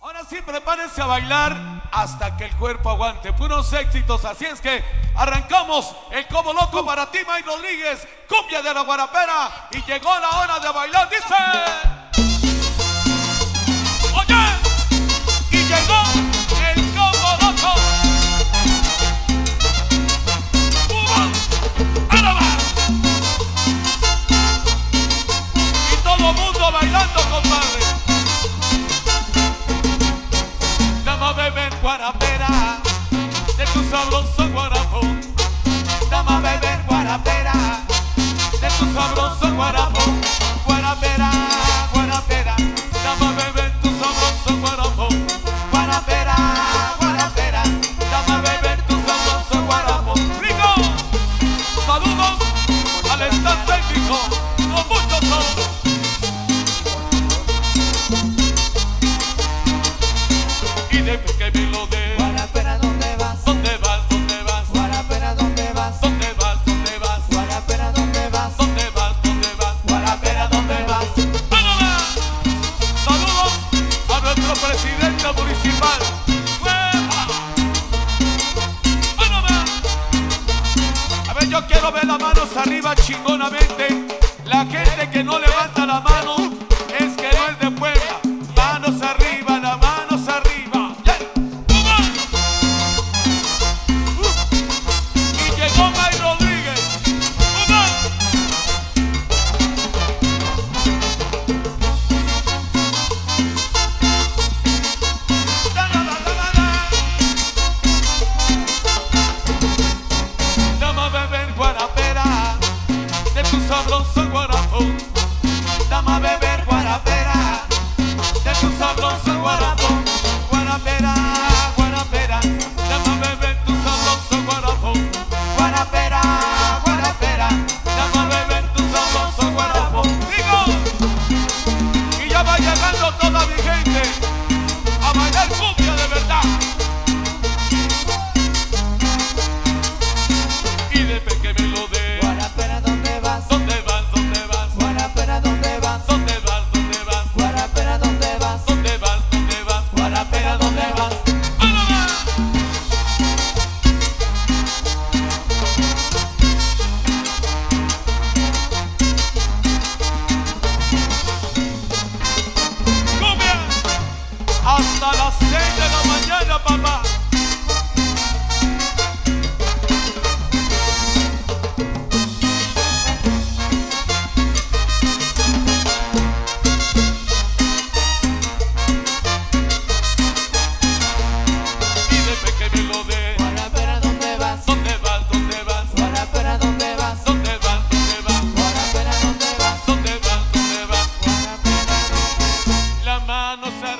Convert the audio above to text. Ahora sí, prepárense a bailar hasta que el cuerpo aguante. Puros éxitos, así es que arrancamos el Combo Loco para ti, May Rodríguez, cumbia de la Guarapera, y llegó la hora de bailar, dice... Guarapera, de tu sabroso guarapo. Dame a beber guarapera, de tu sabroso guarapo. Guarapera, guarapera, dame a beber tu sabroso guarapo. Guarapera, guarapera, dame a beber tu sabroso guarapo. Rico, saludos al estado técnico, con mucho sabor. Que me lo dé. Guarapera, ¿dónde vas? ¿Dónde vas? ¿Dónde vas? Guarapera, ¿dónde vas? ¿Dónde vas? ¿Dónde vas? Guarapera, ¿dónde vas? ¿Dónde vas? ¿Dónde vas? Guarapera, ¿dónde vas? ¡Vámonos! Saludos a nuestro presidente municipal. ¡Vámonos! A ver, yo quiero ver las manos arriba chingonamente. La gente que no levanta la mano es que no es de Puebla. Manos arriba, la mano. Sabroso guarapo, dame a beber guarapera, de tu sabroso guarapo. Guarapera, guarapera, dame a beber tu sabroso guarapo. Guarapera, guarapera, dame a beber tu sabroso guarapo. Digo, y ya va llegando toda mi gente a bailar cumbia de verdad. Y después que me lo dé. Hasta las 6 de la mañana, papá. Dime que me lo dé. Guarapera, ¿dónde vas? ¿Dónde vas? ¿Dónde vas? Guarapera, ¿dónde vas? ¿Dónde vas? ¿Dónde vas? Guarapera, ¿dónde vas? ¿Dónde vas? ¿Dónde vas? Guarapera, ¿dónde vas? La mano se